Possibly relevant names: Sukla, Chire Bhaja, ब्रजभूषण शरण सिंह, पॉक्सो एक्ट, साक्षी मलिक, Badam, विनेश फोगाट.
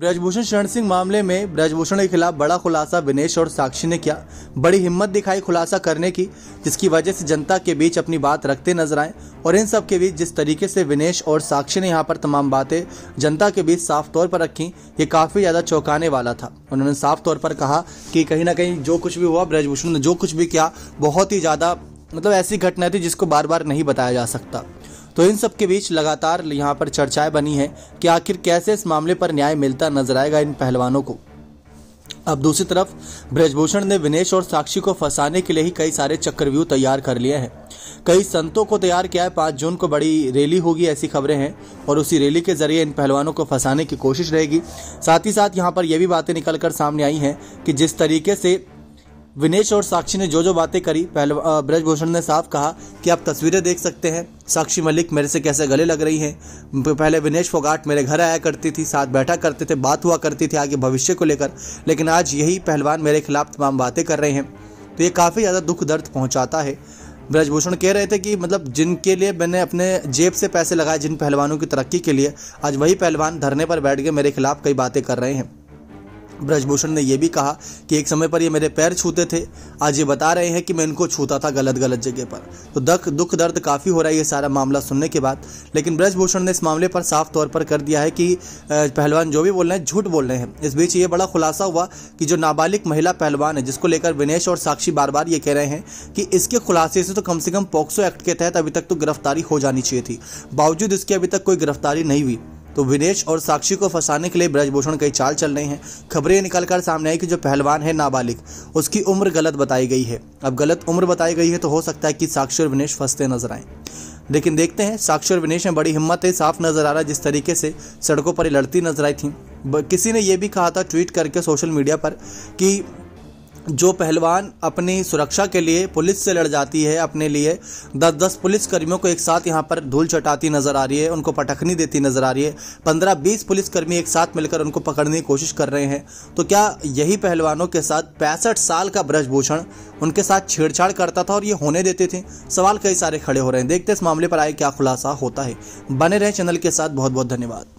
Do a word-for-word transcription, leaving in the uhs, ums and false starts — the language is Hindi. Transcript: ब्रजभूषण शरण सिंह मामले में ब्रजभूषण के खिलाफ बड़ा खुलासा विनेश और साक्षी ने किया। बड़ी हिम्मत दिखाई खुलासा करने की, जिसकी वजह से जनता के बीच अपनी बात रखते नजर आए। और इन सब के बीच जिस तरीके से विनेश और साक्षी ने यहाँ पर तमाम बातें जनता के बीच साफ तौर पर रखी, ये काफ़ी ज़्यादा चौंकाने वाला था। उन्होंने साफ तौर पर कहा कि कहीं ना कहीं जो कुछ भी हुआ, ब्रजभूषण ने जो कुछ भी किया, बहुत ही ज़्यादा मतलब ऐसी घटना थी जिसको बार बार नहीं बताया जा सकता। तो इन सब के बीच लगातार यहाँ पर चर्चाएं बनी हैं कि आखिर कैसे इस मामले पर न्याय मिलता नजर आएगा इन पहलवानों को। अब दूसरी तरफ ब्रजभूषण ने विनेश और साक्षी को फंसाने के लिए ही कई सारे चक्रव्यूह तैयार कर लिए हैं। कई संतों को तैयार किया है। पाँच जून को बड़ी रैली होगी, ऐसी खबरें हैं, और उसी रैली के जरिए इन पहलवानों को फंसाने की कोशिश रहेगी। साथ ही साथ यहाँ पर यह भी बातें निकल कर सामने आई हैं कि जिस तरीके से विनेश और साक्षी ने जो जो बातें करी, पहले ब्रजभूषण ने साफ कहा कि आप तस्वीरें देख सकते हैं, साक्षी मलिक मेरे से कैसे गले लग रही हैं। पहले विनेश फोगाट मेरे घर आया करती थी, साथ बैठा करते थे, बात हुआ करती थी आगे भविष्य को लेकर, लेकिन आज यही पहलवान मेरे खिलाफ तमाम बातें कर रहे हैं। तो ये काफ़ी ज़्यादा दुख दर्द पहुँचाता है। ब्रजभूषण कह रहे थे कि मतलब जिनके लिए मैंने अपने जेब से पैसे लगाए, जिन पहलवानों की तरक्की के लिए, आज वही पहलवान धरने पर बैठ के मेरे खिलाफ कई बातें कर रहे हैं। ब्रजभूषण ने यह भी कहा कि एक समय पर ये मेरे पैर छूते थे, आज ये बता रहे हैं कि मैं इनको छूता था गलत गलत जगह पर। तो दुख दुख दर्द काफ़ी हो रहा है ये सारा मामला सुनने के बाद। लेकिन ब्रजभूषण ने इस मामले पर साफ तौर पर कर दिया है कि पहलवान जो भी बोल रहे हैं झूठ बोल रहे हैं। इस बीच ये बड़ा खुलासा हुआ कि जो नाबालिग महिला पहलवान है, जिसको लेकर विनेश और साक्षी बार बार ये कह रहे हैं कि इसके खुलासे से तो कम से कम पॉक्सो एक्ट के तहत अभी तक तो गिरफ्तारी हो जानी चाहिए थी, बावजूद इसके अभी तक कोई गिरफ्तारी नहीं हुई। तो विनेश और साक्षी को फंसाने के लिए ब्रजभूषण कई चाल चल रहे हैं। खबरें निकलकर सामने आई कि जो पहलवान है नाबालिग, उसकी उम्र गलत बताई गई है। अब गलत उम्र बताई गई है तो हो सकता है कि साक्षी और विनेश फंसते नजर आए। लेकिन देखते हैं, साक्षी और विनेश में बड़ी हिम्मत है, साफ नजर आ रहा है जिस तरीके से सड़कों पर लड़ती नजर आई थी। किसी ने यह भी कहा था ट्वीट करके सोशल मीडिया पर कि जो पहलवान अपनी सुरक्षा के लिए पुलिस से लड़ जाती है, अपने लिए दस दस पुलिस कर्मियों को एक साथ यहाँ पर धूल चटाती नजर आ रही है, उनको पटखनी देती नजर आ रही है। पंद्रह बीस पुलिस कर्मी एक साथ मिलकर उनको पकड़ने की कोशिश कर रहे हैं। तो क्या यही पहलवानों के साथ पैंसठ साल का ब्रजभूषण उनके साथ छेड़छाड़ करता था और ये होने देते थे? सवाल कई सारे खड़े हो रहे हैं। देखते इस मामले पर आए क्या खुलासा होता है। बने रहे चैनल के साथ। बहुत बहुत धन्यवाद।